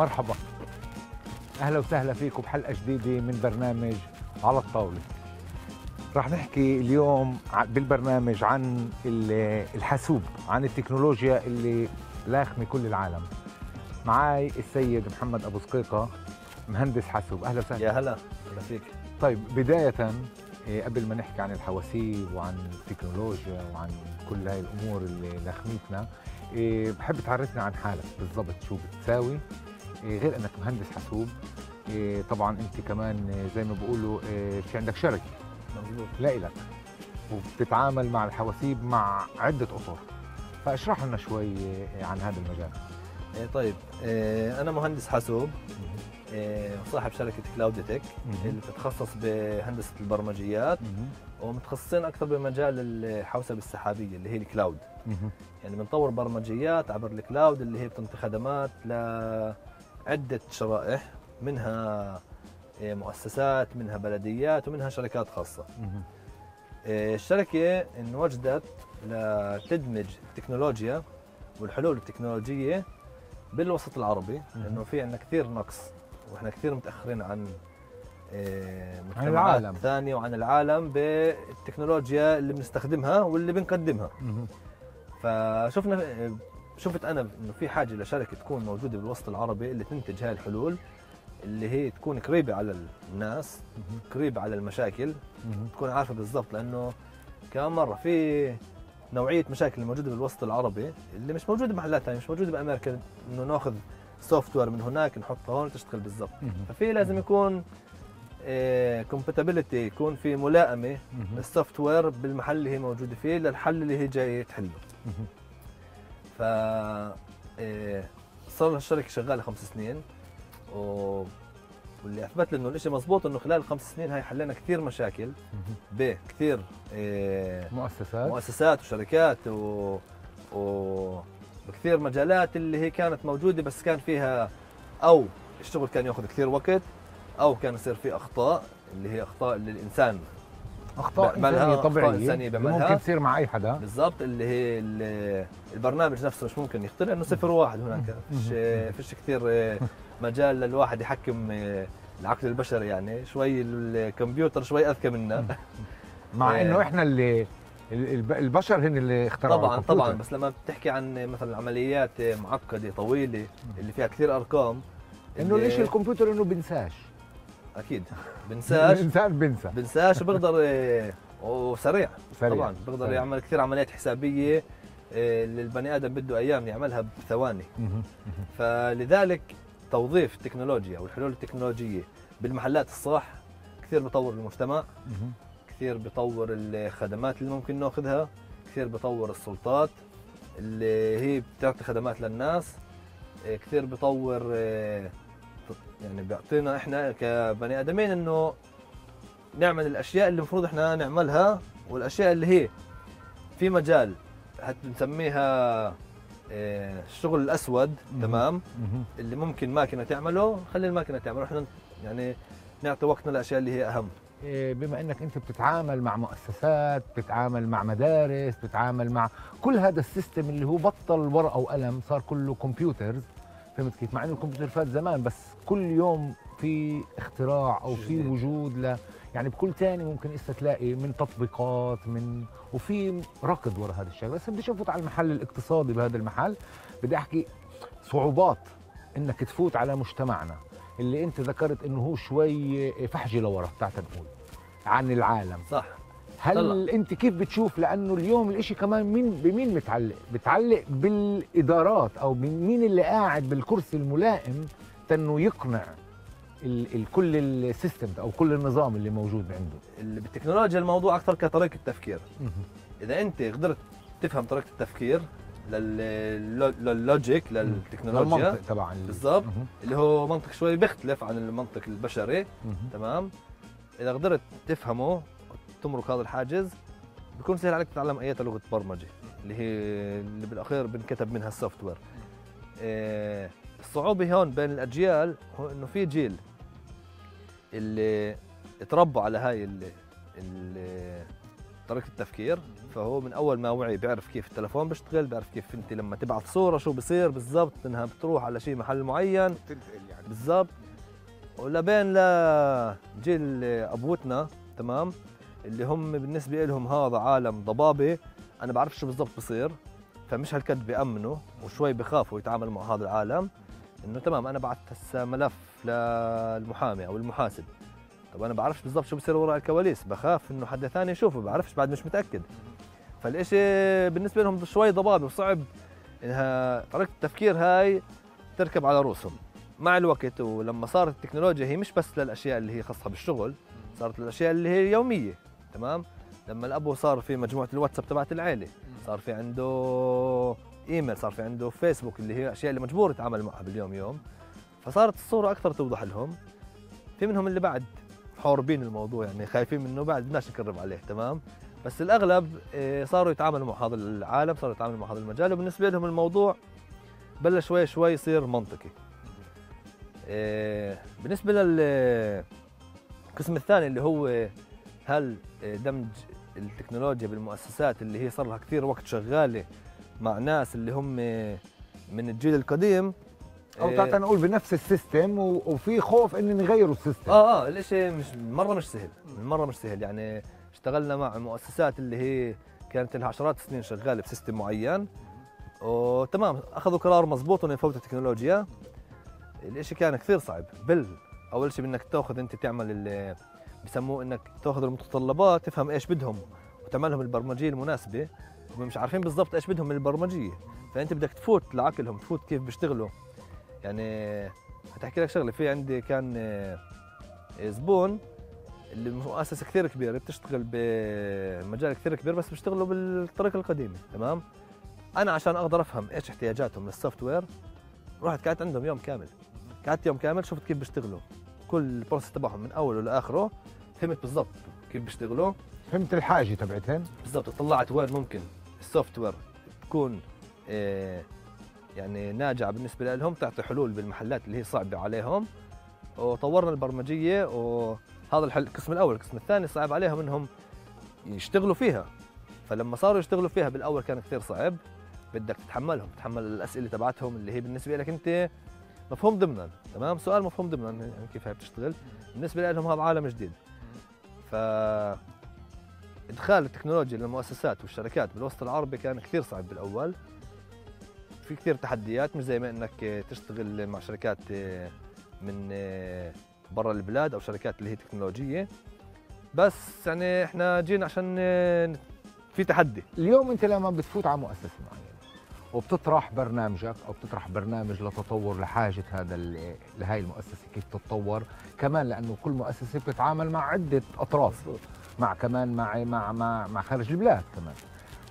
مرحبا، أهلا وسهلا فيكم بحلقة جديدة من برنامج على الطاولة. رح نحكي اليوم بالبرنامج عن الحاسوب، عن التكنولوجيا اللي لاخمة كل العالم. معاي السيد محمد أبو دقيقة، مهندس حاسوب. أهلا وسهلا. يا هلا فيك. طيب، بداية قبل ما نحكي عن الحواسيب وعن التكنولوجيا وعن كل هاي الأمور اللي لاخمتنا، بحب تعرفنا عن حالك بالضبط، شو بتساوي غير انك مهندس حاسوب. طبعا انت كمان زي ما بيقولوا في عندك شركه لإلك وبتتعامل مع الحواسيب مع عده اطر، فاشرح لنا شوي عن هذا المجال. طيب، انا مهندس حاسوب وصاحب شركه كلاودتك اللي بتتخصص بهندسه البرمجيات، ومتخصصين اكثر بمجال الحوسبه السحابيه اللي هي الكلاود. يعني بنطور برمجيات عبر الكلاود اللي هي بتنتج خدمات لعده شرائح، منها مؤسسات، منها بلديات، ومنها شركات خاصه. الشركه انوجدت لتدمج التكنولوجيا والحلول التكنولوجيه بالوسط العربي، لانه في عندنا كثير نقص واحنا كثير متاخرين عن مجتمعات ثانيه وعن العالم بالتكنولوجيا اللي بنستخدمها واللي بنقدمها. شفت انا انه في حاجه لشركه تكون موجوده بالوسط العربي اللي تنتج هاي الحلول، اللي هي تكون قريبه على الناس، قريبه على المشاكل، تكون عارفه بالضبط، لانه كم مره في نوعيه مشاكل موجوده بالوسط العربي اللي مش موجوده بمحلات ثانيه، مش موجوده بامريكا، انه ناخذ سوفت وير من هناك نحطه هون وتشتغل بالضبط. ففي لازم يكون كومباتيبلتي، يكون في ملائمه للسوفت وير بالمحل اللي هي موجوده فيه للحل اللي هي جايه تحله. ف صار الشركه شغاله 5 سنين، واللي اثبت لي انه الشيء مضبوط، انه خلال ال5 سنين هاي حلينا كثير مشاكل بكثير مؤسسات وشركات وكثير مجالات اللي هي كانت موجوده، بس كان فيها او الشغل كان ياخذ كثير وقت، او كان يصير في اخطاء اللي هي اخطاء للانسان، اخطاء إنسانية طبيعية، اخطاء انسانيه بيعملها، ممكن تصير مع اي حدا بالضبط، اللي هي البرنامج نفسه مش ممكن يخطئ لانه 0-1 هناك، فيش كثير مجال للواحد يحكم العقل البشري، يعني شوي الكمبيوتر شوي اذكى منا. مع انه احنا اللي البشر هن اللي اخترعوا طبعا طبعا، بس لما بتحكي عن مثلا عمليات معقده طويله اللي فيها كثير ارقام، انه ليش الكمبيوتر انه بنساش، اكيد بنساش. الانسان بنساش وبقدر وسريع طبعا، بقدر يعمل كثير عمليات حسابيه للبني ادم بده ايام يعملها بثواني. فلذلك توظيف التكنولوجيا والحلول التكنولوجيه بالمحلات الصح كثير بطور المجتمع، كثير بطور الخدمات اللي ممكن ناخذها، كثير بطور السلطات اللي هي بتعطي خدمات للناس، كثير بطور، يعني بيعطينا احنا كبني ادمين انه نعمل الاشياء اللي المفروض احنا نعملها، والاشياء اللي هي في مجال حتى بنسميها الشغل الاسود. تمام، اللي ممكن ماكينه تعمله خلي الماكينه تعمله، احنا يعني نعطي وقتنا للاشياء اللي هي اهم. بما انك انت بتتعامل مع مؤسسات، بتتعامل مع مدارس، بتتعامل مع كل هذا السيستم اللي هو بطل ورقه وقلم، صار كله كمبيوترز، فهمت كيف؟ مع انه الكمبيوتر فات زمان، بس كل يوم في اختراع او في وجود يعني بكل ثاني ممكن لسه تلاقي من تطبيقات وفي ركض ورا هذا الشيء. بس بدي افوت على المحل الاقتصادي بهذا المحل، بدي احكي صعوبات انك تفوت على مجتمعنا اللي انت ذكرت انه هو شوي فحجي لورا، بتاعتك نقول عن العالم، صح؟ هل طلع. انت كيف بتشوف؟ لانه اليوم الاشي كمان بمين بتعلق بالادارات، او بمين اللي قاعد بالكرسي الملائم تنه يقنع كل السيستم او كل النظام اللي موجود عنده بالتكنولوجيا. الموضوع اكثر كطريقه تفكير، اذا انت قدرت تفهم طريقه التفكير لللوجيك للتكنولوجيا طبعا بالضبط، اللي هو منطق شوي بيختلف عن المنطق البشري. تمام، اذا قدرت تفهمه تمرق هذا الحاجز، بيكون سهل عليك تتعلم اي لغه برمجه اللي هي اللي بالاخير بنكتب منها السوفت وير. الصعوبه هون بين الاجيال هو انه في جيل اللي اتربى على هاي طريقه التفكير، فهو من اول ما وعي بيعرف كيف التليفون بيشتغل، بيعرف كيف انت لما تبعث صوره شو بصير بالضبط، انها بتروح على شيء محل معين يعني بالضبط. ولبين لجيل ابوتنا تمام، اللي هم بالنسبه لهم هذا عالم ضبابه، انا بعرف شو بالضبط بصير، فمش هالقد بامنوا وشوي بخافوا يتعاملوا مع هذا العالم. انه تمام انا بعثت هسه ملف للمحامي او المحاسب، طب انا بعرفش بالضبط شو بصير وراء الكواليس، بخاف انه حدا ثاني يشوفه، بعرفش بعد مش متاكد. فالإشي بالنسبه لهم شوي ضبابي وصعب، انها طريقه التفكير هاي تركب على رؤوسهم مع الوقت. ولما صارت التكنولوجيا هي مش بس للاشياء اللي هي خاصه بالشغل، صارت الاشياء اللي هي يوميه تمام. لما الابو صار في مجموعه الواتساب تبعت العيله، صار في عنده ايميل، صار في عنده فيسبوك، اللي هي الاشياء اللي مجبور يتعامل معها باليوم يوم، فصارت الصوره اكثر توضح لهم. في منهم اللي بعد حاربين الموضوع، يعني خايفين منه، بعد بدناش نقرب عليه تمام، بس الاغلب صاروا يتعاملوا مع هذا العالم، صاروا يتعاملوا مع هذا المجال، وبالنسبه لهم الموضوع بلش شوي شوي يصير منطقي. بالنسبه للقسم الثاني اللي هو هل دمج التكنولوجيا بالمؤسسات اللي هي صار لها كثير وقت شغاله مع ناس اللي هم من الجيل القديم، او تعال نقول بنفس السيستم، وفي خوف ان نغيروا السيستم. الاشي مش مره مش سهل، مره مش سهل. يعني اشتغلنا مع مؤسسات اللي هي كانت لها عشرات السنين شغاله بسيستم معين، وتمام اخذوا قرار مضبوط انه يفوتوا التكنولوجيا. الاشي كان كثير صعب. اول شيء بدك تاخذ انت تعمل اللي بسموه انك تاخذ المتطلبات، تفهم ايش بدهم وتعمل لهم البرمجيه المناسبه. هم مش عارفين بالضبط ايش بدهم من البرمجيه، فانت بدك تفوت لعقلهم، تفوت كيف بيشتغلوا. يعني هتحكي لك شغله، في عندي كان زبون اللي مؤسسه كثير كبيره بتشتغل بمجال كثير كبير، بس بيشتغلوا بالطريقه القديمه تمام. انا عشان اقدر افهم ايش احتياجاتهم للسوفت وير، رحت قعدت عندهم يوم كامل، قعدت يوم كامل شفت كيف بيشتغلوا، كل البروسيس تبعهم من اوله لاخره، فهمت بالضبط كيف بيشتغلوا، فهمت الحاجه تبعتهم بالضبط، طلعت وين ممكن السوفت وير تكون يعني ناجعه بالنسبه لهم، تعطي حلول بالمحلات اللي هي صعبه عليهم. وطورنا البرمجيه، وهذا القسم الاول. القسم الثاني صعب عليهم انهم يشتغلوا فيها، فلما صاروا يشتغلوا فيها بالاول كان كثير صعب، بدك تتحملهم، تتحمل الاسئله تبعتهم اللي هي بالنسبه لك انت مفهوم ضمنا تمام، سؤال مفهوم ضمنا يعني كيف هي بتشتغل. بالنسبه لهم هذا عالم جديد. ف ادخال التكنولوجيا للمؤسسات والشركات بالوسط العربي كان كثير صعب بالاول، في كثير تحديات، مش زي ما انك تشتغل مع شركات من برا البلاد او شركات اللي هي تكنولوجيه، بس يعني احنا جينا عشان في تحدي. اليوم انت لما بتفوت على مؤسسه معينه وبتطرح برنامجك او بتطرح برنامج لتطور لحاجه لهي المؤسسه كيف تتطور، كمان لانه كل مؤسسه بتتعامل مع عده اطراف، مع كمان مع خارج البلاد كمان.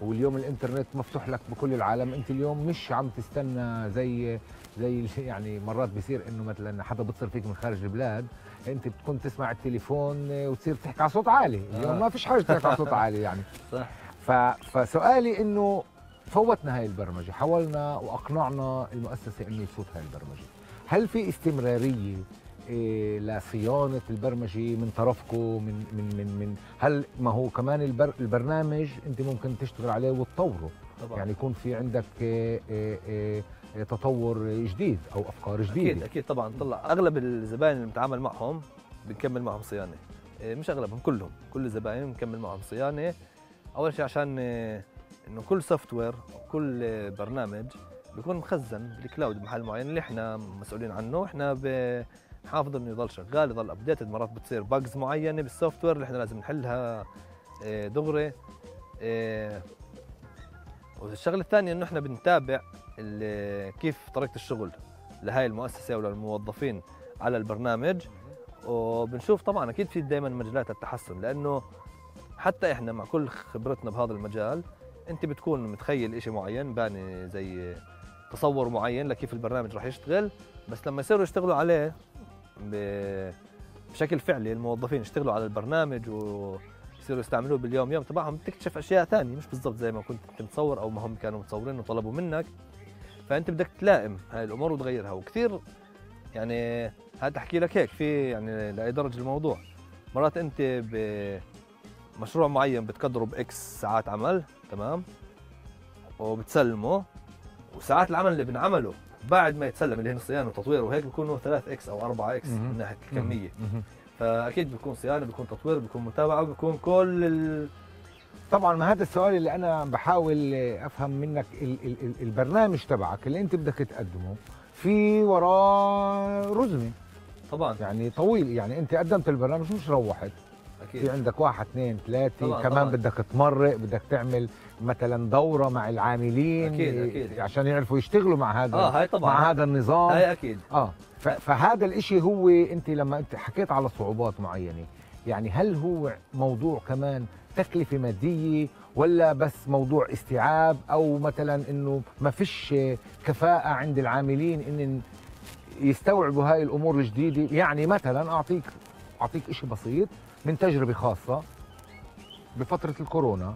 واليوم الانترنت مفتوح لك بكل العالم، انت اليوم مش عم تستنى زي يعني مرات بيصير انه مثلا حدا بتصل فيك من خارج البلاد، انت بتكون تسمع التليفون وتصير تحكي على صوت عالي. اليوم ما فيش حاجه تحكي على صوت عالي يعني. صح. فسؤالي انه فوتنا هاي البرمجه، حاولنا واقنعنا المؤسسه انه يفوت هاي البرمجه، هل في استمراريه لصيانه البرمجه من طرفكم؟ من من من من هل ما هو كمان البرنامج انت ممكن تشتغل عليه وتطوره طبعا. يعني يكون في عندك تطور جديد او افكار جديده. اكيد طبعا. طلع اغلب الزبائن اللي بنتعامل معهم بنكمل معهم صيانه، مش اغلبهم، كلهم، كل الزبائن بنكمل معهم صيانه. اول شيء عشان انه كل سوفت وير وكل برنامج بيكون مخزن بالكلاود بمحل معين اللي احنا مسؤولين عنه، احنا حافظ انه يضل شغال، يضل ابديتد. مرات بتصير باجز معينه بالسوفت وير اللي احنا لازم نحلها دغري. والشغله الثانيه انه احنا بنتابع كيف طريقه الشغل لهي المؤسسه او للموظفين على البرنامج، وبنشوف طبعا اكيد في دائما مجالات للتحسن، لانه حتى احنا مع كل خبرتنا بهذا المجال انت بتكون متخيل شيء معين، باني زي تصور معين لكيف البرنامج راح يشتغل، بس لما يصيروا يشتغلوا عليه بشكل فعلي، الموظفين يشتغلوا على البرنامج ويصيروا يستعملوه باليوم يوم تبعهم، بتكتشف اشياء ثانيه مش بالضبط زي ما كنت متصور او ما هم كانوا متصورين وطلبوا منك، فانت بدك تلائم هاي الامور وتغيرها. وكثير يعني هذا احكي لك هيك، في يعني لاي درجه الموضوع، مرات انت مشروع معين بتقدره باكس ساعات عمل، تمام، وبتسلمه، وساعات العمل اللي بنعمله بعد ما يتسلم اللي هن صيانه وتطوير وهيك بيكونوا 3 اكس او 4 اكس من ناحيه الكميه. فاكيد بيكون صيانه، بيكون تطوير، بيكون متابعه، بيكون كل طبعا. ما هذا السؤال اللي انا بحاول افهم منك، البرنامج تبعك اللي انت بدك تقدمه في وراه رزمه طبعا، يعني طويل، يعني انت قدمت البرنامج مش روحت، أكيد في عندك 1 2 3 طبعاً كمان طبعاً. بدك تمرق، بدك تعمل مثلا دوره مع العاملين، أكيد أكيد، عشان يعرفوا يشتغلوا مع هذا مع هذا النظام. هاي اكيد فهذا الشيء هو. انت لما انت حكيت على صعوبات معينه، يعني هل هو موضوع كمان تكلفه ماديه، ولا بس موضوع استيعاب، او مثلا انه ما فيش كفاءه عند العاملين ان يستوعبوا هاي الامور الجديده؟ يعني مثلا اعطيك شيء بسيط من تجربه خاصه بفتره الكورونا،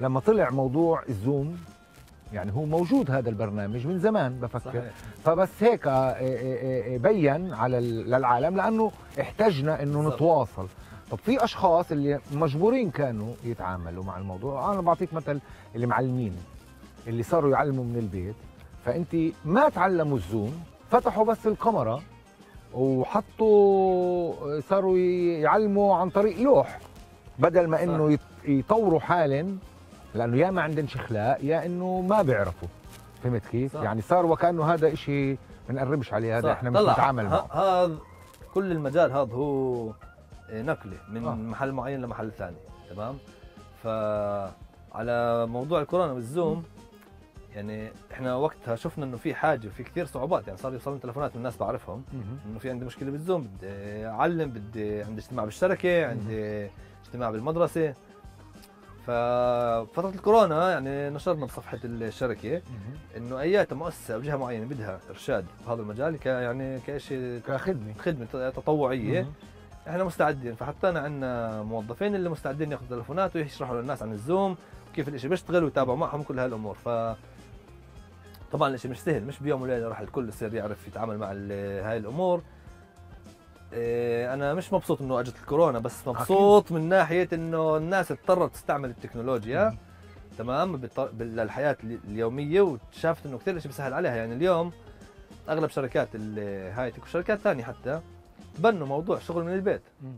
لما طلع موضوع الزوم، يعني هو موجود هذا البرنامج من زمان بفكر، صحيح. فبس هيك بين على للعالم، لانه احتجنا انه نتواصل. طب في اشخاص اللي مجبورين كانوا يتعاملوا مع الموضوع، انا بعطيك مثل المعلمين اللي صاروا يعلموا من البيت، فانت ما تعلموا الزوم، فتحوا بس الكاميرا وحطوا صاروا يعلموا عن طريق لوح، بدل ما انه يطوروا حالا، لانه يا ما عندهم اخلاق يا انه ما بيعرفوا. فهمت كيف؟ يعني صار وكانه هذا إشي ما نقربش عليه، هذا احنا مش بنتعامل معه. هذا كل المجال هذا هو نقله من محل معين لمحل ثاني، تمام؟ فعلى موضوع الكورونا والزوم، يعني احنا وقتها شفنا انه في حاجه، في كثير صعوبات، يعني صار يوصلنا تليفونات من الناس بعرفهم انه في عندي مشكله بالزوم، بدي اعلم، عندي اجتماع بالشركه، عندي اجتماع بالمدرسه. ففتره الكورونا يعني نشرنا بصفحه الشركه انه ايات مؤسسه او جهه معينه بدها ارشاد بهذا المجال يعني كشيء كخدمه تطوعيه، احنا مستعدين. فحطينا عندنا موظفين اللي مستعدين ياخذوا تليفونات ويشرحوا للناس عن الزوم وكيف الشيء بيشتغل ويتابعوا معهم كل هالامور. طبعا الشيء مش سهل، مش بيوم وليله راح الكل يصير يعرف يتعامل مع هاي الامور. انا مش مبسوط انه اجت الكورونا، بس مبسوط من ناحيه انه الناس اضطرت تستعمل التكنولوجيا تمام للحياه اليوميه، وشافت انه كثير شيء بسهل عليها. يعني اليوم اغلب شركات الهاي تك وشركات ثانيه حتى بنوا موضوع شغل من البيت.